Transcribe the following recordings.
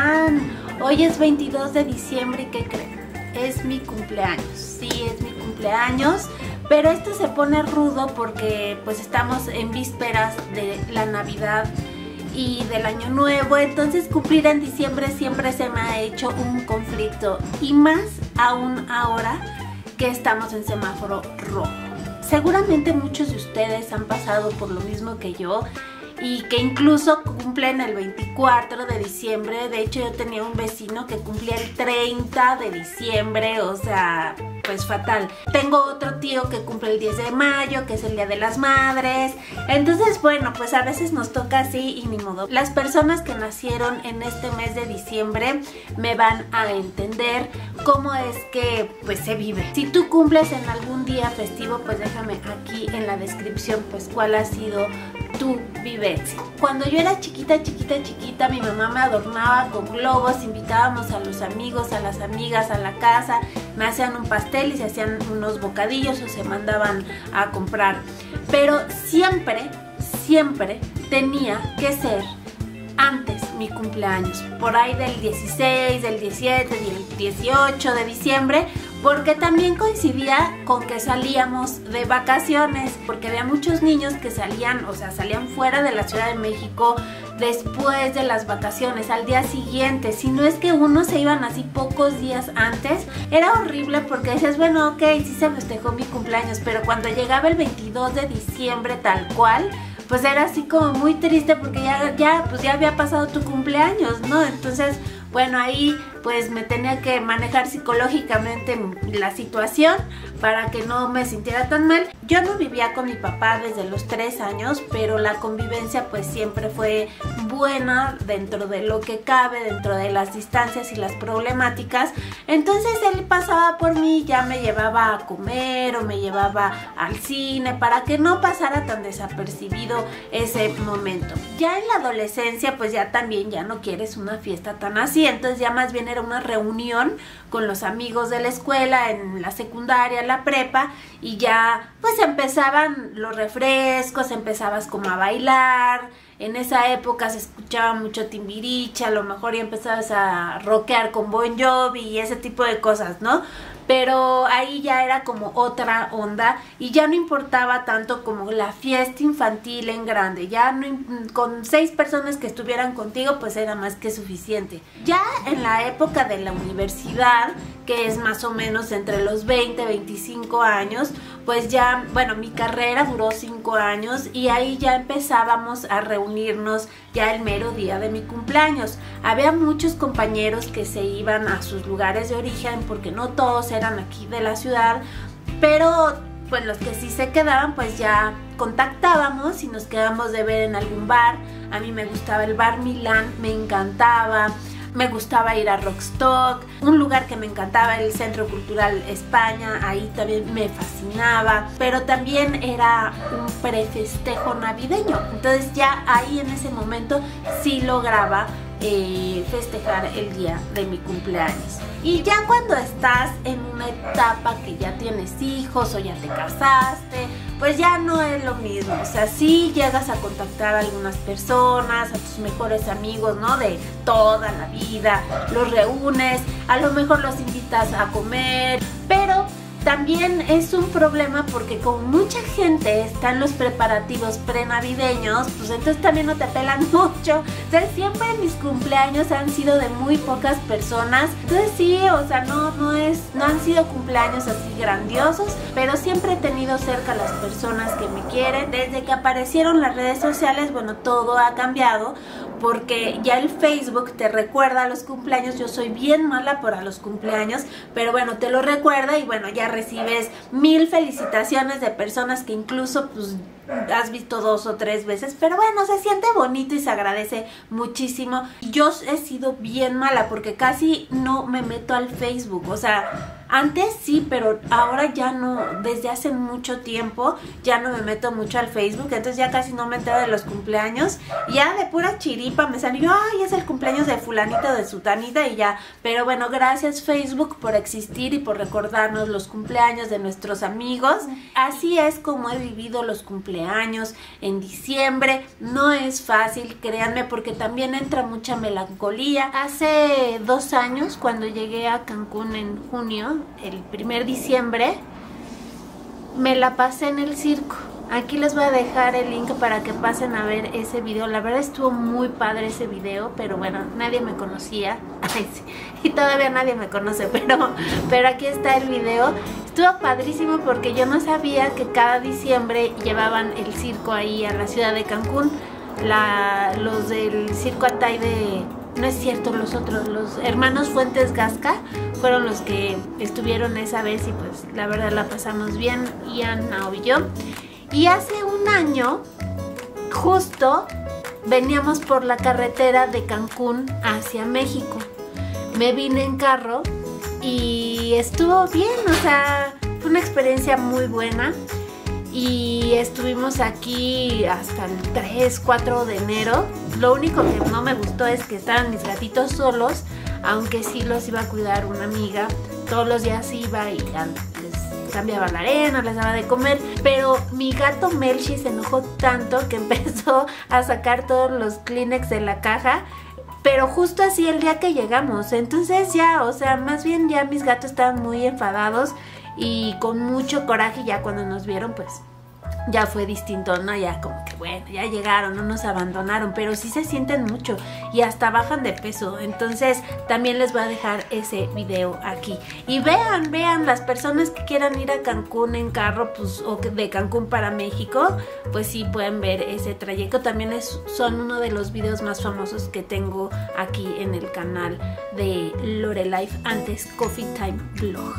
están? Hoy es 22 de diciembre y ¿qué creen? Es mi cumpleaños. Sí, es mi cumpleaños, pero esto se pone rudo porque pues estamos en vísperas de la Navidad y del Año Nuevo, entonces cumplir en diciembre siempre se me ha hecho un conflicto, y más aún ahora que estamos en semáforo rojo. Seguramente muchos de ustedes han pasado por lo mismo que yo, y que incluso cumplen el 24 de diciembre. De hecho, yo tenía un vecino que cumplía el 30 de diciembre, o sea, pues fatal. Tengo otro tío que cumple el 10 de mayo, que es el Día de las Madres. Entonces, bueno, pues a veces nos toca así y ni modo. Las personas que nacieron en este mes de diciembre me van a entender cómo es que pues se vive. Si tú cumples en algún día festivo, pues déjame aquí en la descripción pues cuál ha sido tu vivencia. Cuando yo era chiquita, mi mamá me adornaba con globos, invitábamos a los amigos, a las amigas, a la casa, me hacían un pastel y se hacían unos bocadillos o se mandaban a comprar. Pero siempre tenía que ser antes mi cumpleaños, por ahí del 16, del 17, del 18 de diciembre, porque también coincidía con que salíamos de vacaciones, porque había muchos niños que salían, o sea, salían fuera de la Ciudad de México después de las vacaciones, al día siguiente, si no es que unos se iban así pocos días antes. Era horrible porque decías, bueno, ok, sí se festejó mi cumpleaños, pero cuando llegaba el 22 de diciembre tal cual, pues era así como muy triste porque ya había pasado tu cumpleaños, ¿no? Entonces, bueno, ahí pues me tenía que manejar psicológicamente la situación para que no me sintiera tan mal. Yo no vivía con mi papá desde los 3 años, pero la convivencia pues siempre fue buena dentro de lo que cabe, dentro de las distancias y las problemáticas. Entonces él pasaba por mí, ya me llevaba a comer o me llevaba al cine para que no pasara tan desapercibido ese momento. Ya en la adolescencia pues ya no quieres una fiesta tan así, entonces ya más bien era una reunión con los amigos de la escuela, en la secundaria, la prepa, y ya pues empezaban los refrescos, empezabas como a bailar. En esa época se escuchaba mucho Timbiriche, a lo mejor ya empezabas a rockear con Bon Jovi y ese tipo de cosas, ¿no? Pero ahí ya era como otra onda y ya no importaba tanto como la fiesta infantil en grande. Ya no, con 6 personas que estuvieran contigo pues era más que suficiente. Ya en la época de la universidad, que es más o menos entre los 20 y 25 años, pues ya, bueno, mi carrera duró 5 años y ahí ya empezábamos a reunirnos ya el mero día de mi cumpleaños. Había muchos compañeros que se iban a sus lugares de origen porque no todos eran aquí de la ciudad, pero pues los que sí se quedaban pues ya contactábamos y nos quedábamos de ver en algún bar. A mí me gustaba el bar Milán, me encantaba. Me gustaba ir a Rockstock, un lugar que me encantaba, el Centro Cultural España, ahí también me fascinaba, pero también era un prefestejo navideño, entonces ya ahí en ese momento sí lograba festejar el día de mi cumpleaños. Y ya cuando estás en una etapa que ya tienes hijos o ya te casaste, pues ya no es lo mismo. O sea, sí llegas a contactar a algunas personas, a tus mejores amigos, ¿no? De toda la vida, los reúnes, a lo mejor los invitas a comer, pero también es un problema porque con mucha gente están los preparativos prenavideños, pues entonces también no te pelan mucho. O sea, siempre mis cumpleaños han sido de muy pocas personas. Entonces sí, o sea, no han sido cumpleaños así grandiosos, pero siempre he tenido cerca a las personas que me quieren. Desde que aparecieron las redes sociales, bueno, todo ha cambiado, porque ya el Facebook te recuerda los cumpleaños. Yo soy bien mala para los cumpleaños, pero bueno, te lo recuerda y bueno, ya recibes 1000 felicitaciones de personas que incluso pues has visto 2 o 3 veces, pero bueno, se siente bonito y se agradece muchísimo. Yo he sido bien mala porque casi no me meto al Facebook, o sea, Antes sí, pero ahora ya no, desde hace mucho tiempo ya no me meto mucho al Facebook, entonces ya casi no me entero de los cumpleaños. Ya de pura chiripa me salió, ay, es el cumpleaños de fulanita, de sutanita y ya. Pero bueno, gracias Facebook por existir y por recordarnos los cumpleaños de nuestros amigos. Así es como he vivido los cumpleaños en diciembre. No es fácil, créanme, porque también entra mucha melancolía. Hace 2 años, cuando llegué a Cancún en junio, el primer diciembre, me la pasé en el circo. Aquí les voy a dejar el link para que pasen a ver ese video. La verdad estuvo muy padre ese video, pero bueno, nadie me conocía. Ay, sí. Y todavía nadie me conoce, pero aquí está el video. Estuvo padrísimo porque yo no sabía que cada diciembre llevaban el circo ahí a la ciudad de Cancún. Los del Circo Atayde, no es cierto, los otros, los Hermanos Fuentes Gasca, fueron los que estuvieron esa vez y pues la verdad la pasamos bien, Ian, Nao y yo. Y hace 1 año, justo, veníamos por la carretera de Cancún hacia México. Me vine en carro y estuvo bien, o sea, fue una experiencia muy buena. Y estuvimos aquí hasta el 3, 4 de enero. Lo único que no me gustó es que estaban mis gatitos solos, aunque sí los iba a cuidar una amiga. Todos los días iba y cambiaba la arena, les daba de comer, pero mi gato Melchi se enojó tanto que empezó a sacar todos los Kleenex de la caja, pero justo así el día que llegamos. Entonces ya, o sea, más bien ya mis gatos estaban muy enfadados y con mucho coraje. Ya cuando nos vieron, pues ya fue distinto, ¿no? Ya como que bueno, ya llegaron, no nos abandonaron, pero sí se sienten mucho y hasta bajan de peso. Entonces también les voy a dejar ese video aquí. Y vean, las personas que quieran ir a Cancún en carro, pues, o de Cancún para México, pues sí pueden ver ese trayecto. También son uno de los videos más famosos que tengo aquí en el canal de Lore Life, antes Coffee Time Vlog.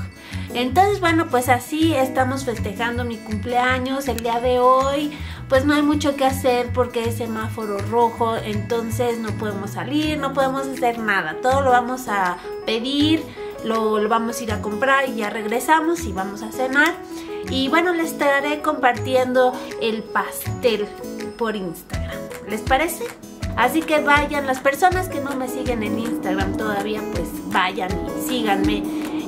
Entonces bueno, pues así estamos festejando mi cumpleaños. El día de hoy pues no hay mucho que hacer porque es semáforo rojo, entonces no podemos salir, no podemos hacer nada, todo lo vamos a pedir, lo vamos a ir a comprar y ya regresamos y vamos a cenar. Y bueno, les estaré compartiendo el pastel por Instagram, ¿les parece? Así que vayan, las personas que no me siguen en Instagram todavía, pues vayan y síganme.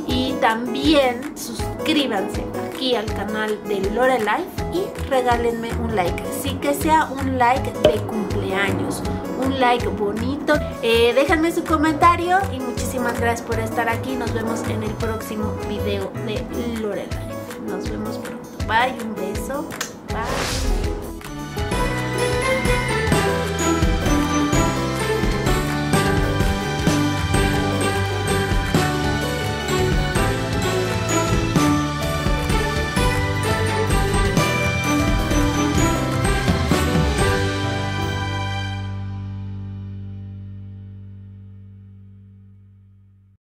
Y también suscríbanse aquí al canal de Lore Life y regálenme un like. Así que sea un like de cumpleaños, un like bonito. Déjenme su comentario y muchísimas gracias por estar aquí. Nos vemos en el próximo video de Lore Life. Nos vemos pronto. Bye, un beso. Bye.